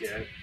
Yeah.